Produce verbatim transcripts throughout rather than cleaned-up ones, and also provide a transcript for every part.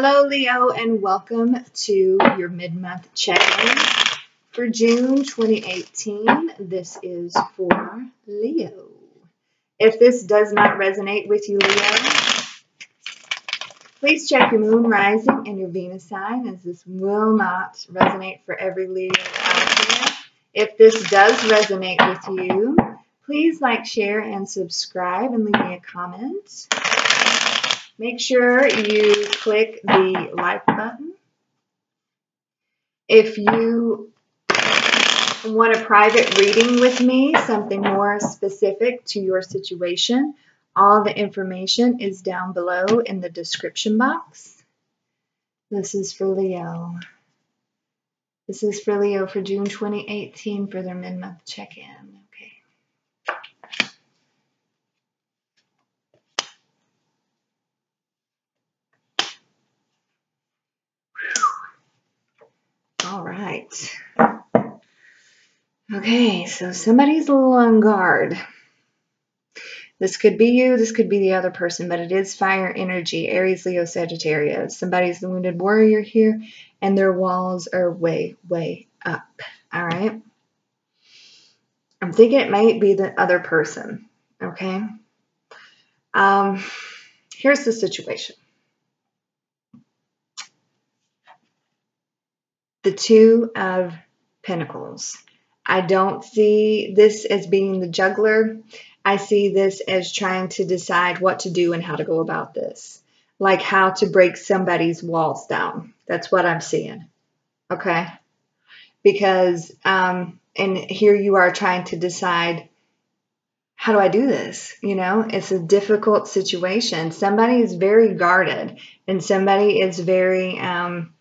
Hello, Leo, and welcome to your mid-month check-in for June twenty eighteen. This is for Leo. If this does not resonate with you, Leo, please check your moon rising and your Venus sign, as this will not resonate for every Leo out there. If this does resonate with you, please like, share, and subscribe, and leave me a comment. Make sure you click the like button. If you want a private reading with me, something more specific to your situation, all the information is down below in the description box. This is for Leo. This is for Leo for June twenty eighteen for their mid-month check-in. All right. Okay, so somebody's a little on guard. This could be you, this could be the other person, but it is fire energy, Aries, Leo, Sagittarius. Somebody's the wounded warrior here, and their walls are way, way up. All right? I'm thinking it might be the other person, okay? Um, here's the situation. The Two of Pentacles. I don't see this as being the juggler. I see this as trying to decide what to do and how to go about this. Like how to break somebody's walls down. That's what I'm seeing. Okay? Because, um, and here you are trying to decide, how do I do this? You know, it's a difficult situation. Somebody is very guarded and somebody is very... Um,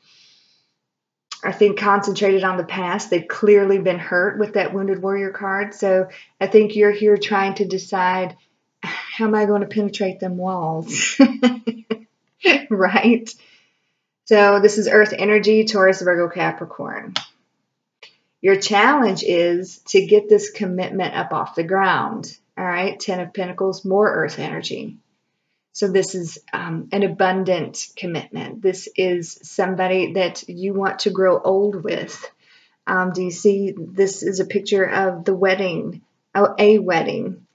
I think concentrated on the past. They've clearly been hurt with that Wounded Warrior card. So I think you're here trying to decide, how am I going to penetrate them walls? Right? So this is Earth energy, Taurus, Virgo, Capricorn. Your challenge is to get this commitment up off the ground. All right? Ten of Pentacles, more Earth energy. So this is um, an abundant commitment. This is somebody that you want to grow old with. Um, do you see this is a picture of the wedding, oh, a wedding.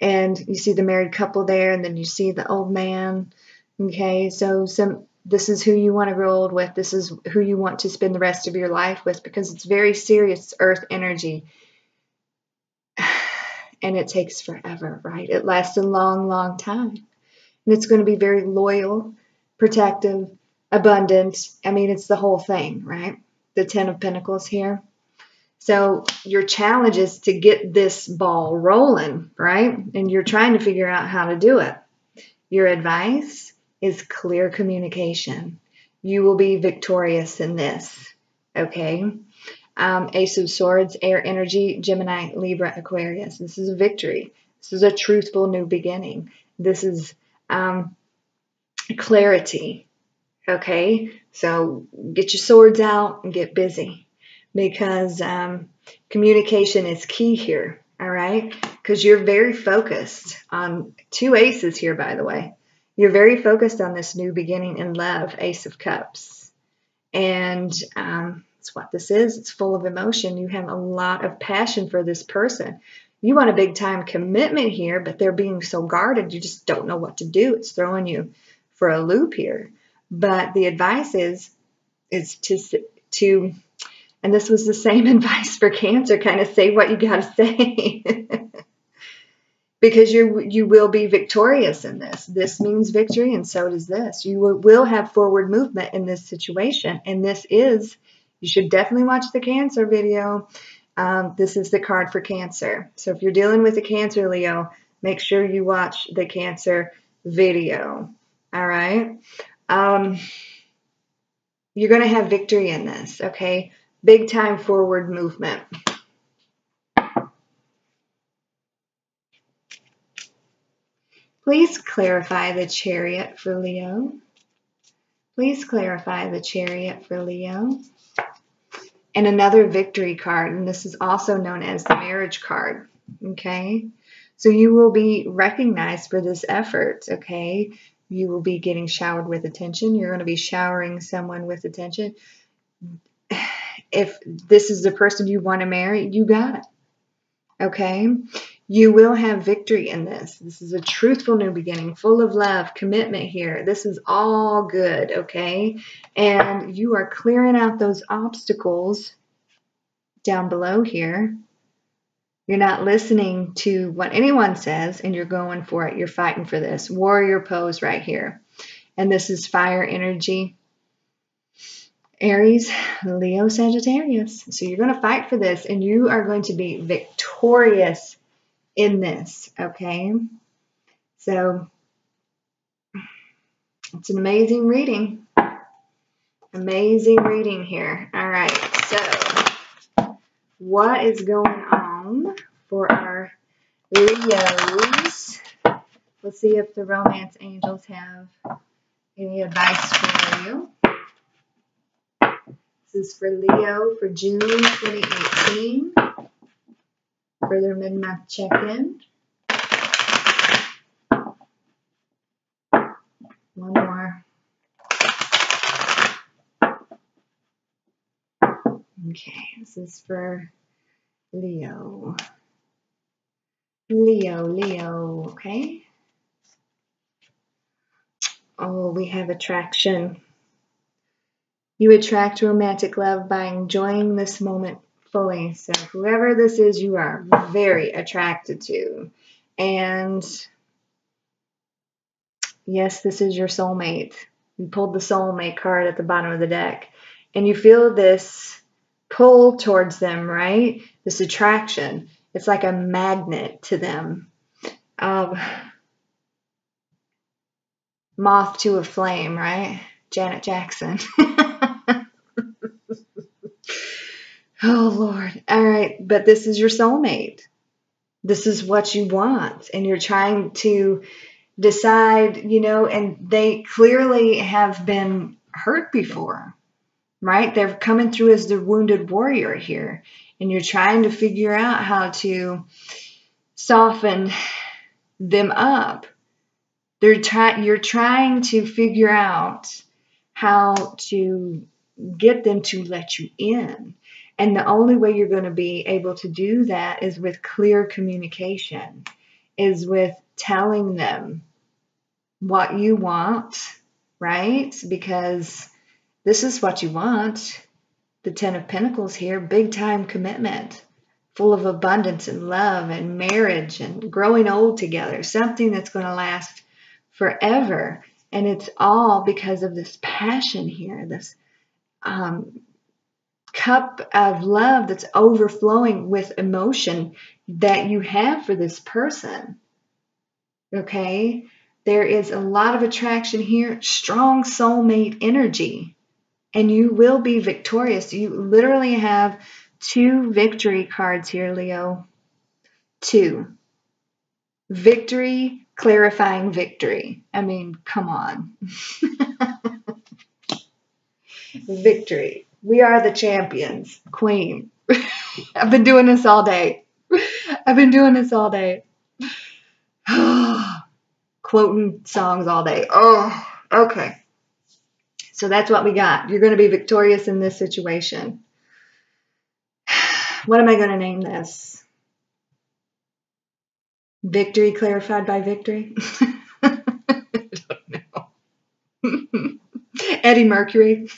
And you see the married couple there, and then you see the old man. Okay, so some this is who you want to grow old with. This is who you want to spend the rest of your life with, because it's very serious Earth energy. And it takes forever, right? It lasts a long, long time. And it's going to be very loyal, protective, abundant. I mean, it's the whole thing, right? The Ten of Pentacles here. So your challenge is to get this ball rolling, right? And you're trying to figure out how to do it. Your advice is clear communication. You will be victorious in this, okay? Um, Ace of Swords, air energy, Gemini, Libra, Aquarius. This is a victory. This is a truthful new beginning. This is... Um, clarity, okay? So get your swords out and get busy, because um, communication is key here, all right? Because you're very focused on two aces here, by the way. You're very focused on this new beginning in love, Ace of Cups. And um, that's what this is. It's full of emotion. You have a lot of passion for this person. You want a big-time commitment here, but they're being so guarded, you just don't know what to do. It's throwing you for a loop here. But the advice is, is to, to, and this was the same advice for Cancer, kind of say what you got to say. Because you you will be victorious in this. This means victory, and so does this. You will have forward movement in this situation, and this is, you should definitely watch the Cancer video. Um, this is the card for Cancer. So if you're dealing with a Cancer, Leo, make sure you watch the Cancer video. All right. Um, you're going to have victory in this. Okay. Big time forward movement. Please clarify the Chariot for Leo. Please clarify the Chariot for Leo. And another victory card, and this is also known as the marriage card, okay? So you will be recognized for this effort, okay? you will be getting showered with attention. You're going to be showering someone with attention. If this is the person you want to marry, you got it. Okay? You will have victory in this. This is a truthful new beginning, full of love, commitment here. This is all good, okay? And you are clearing out those obstacles down below here. You're not listening to what anyone says, and you're going for it. You're fighting for this. Warrior pose right here. And this is fire energy. Aries, Leo, Sagittarius. So you're going to fight for this, and you are going to be victorious in this, okay? So it's an amazing reading. Amazing reading here. All right, so what is going on for our Leos? Let's see if the romance angels have any advice for you. This is for Leo for June twenty eighteen, for their mid-month check-in. One more. Okay, this is for Leo. Leo, Leo, okay. Oh, we have attraction. You attract romantic love by enjoying this moment fully. So whoever this is, you are very attracted to. And yes, this is your soulmate. You pulled the soulmate card at the bottom of the deck. And you feel this pull towards them, right? This attraction. It's like a magnet to them. Um, moth to a flame, right? Janet Jackson. Oh, Lord. All right. But this is your soulmate. This is what you want. And you're trying to decide, you know, and they clearly have been hurt before, right? They're coming through as the wounded warrior here. And you're trying to figure out how to soften them up. They're try you're trying to figure out how to get them to let you in. And the only way you're going to be able to do that is with clear communication, is with telling them what you want, right? Because this is what you want. The Ten of Pentacles here, big time commitment, full of abundance and love and marriage and growing old together, something that's going to last forever. And it's all because of this passion here, this um, cup of love that's overflowing with emotion that you have for this person. Okay, there is a lot of attraction here, strong soulmate energy. And you will be victorious. You literally have two victory cards here, Leo. Two. Victory, clarifying victory. I mean, come on. Victory. We are the champions. Queen. I've been doing this all day. I've been doing this all day. Quoting songs all day. Oh, okay. So that's what we got. You're going to be victorious in this situation. What am I going to name this? Victory clarified by victory? I don't know. Eddie Mercury.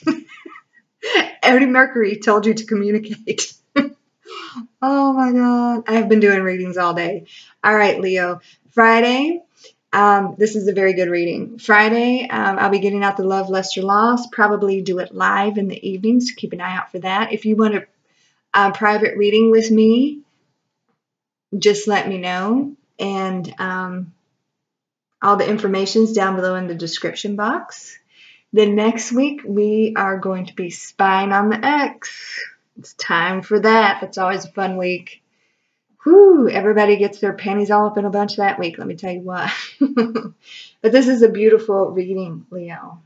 Eddie Mercury told you to communicate. Oh, my God. I've been doing readings all day. All right, Leo. Friday. Um, this is a very good reading. Friday, um, I'll be getting out the Love, Lust, or Loss. Probably do it live in the evening, so keep an eye out for that. If you want a, a private reading with me, just let me know. And um, all the information's down below in the description box. Then next week, we are going to be spying on the ex. It's time for that. That's always a fun week. Whew, everybody gets their panties all up in a bunch that week, let me tell you what. But this is a beautiful reading, Leo.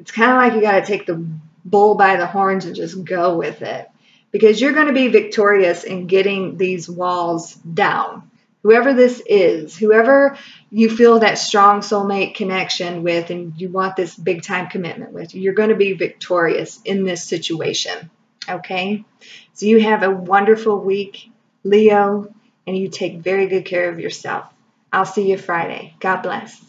It's kind of like you got to take the bull by the horns and just go with it. Because you're going to be victorious in getting these walls down. whoever this is, whoever you feel that strong soulmate connection with and you want this big time commitment with, you're going to be victorious in this situation. Okay? So you have a wonderful week, Leo, and you take very good care of yourself. I'll see you Friday. God bless.